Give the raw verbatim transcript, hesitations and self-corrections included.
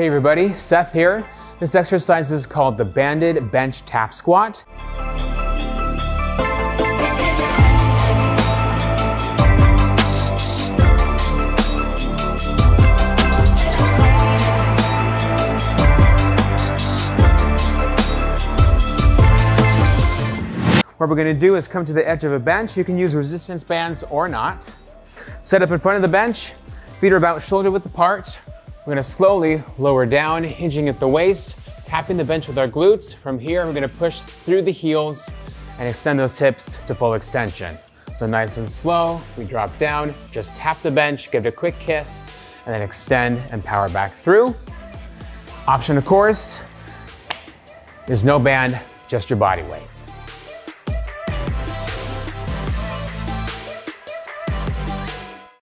Hey everybody, Seth here. This exercise is called the banded bench tap squat. What we're gonna do is come to the edge of a bench. You can use resistance bands or not. Set up in front of the bench, feet are about shoulder width apart. We're gonna slowly lower down, hinging at the waist, tapping the bench with our glutes. From here, we're gonna push through the heels and extend those hips to full extension. So nice and slow, we drop down, just tap the bench, give it a quick kiss, and then extend and power back through. Option, of course, is no band, just your body weight.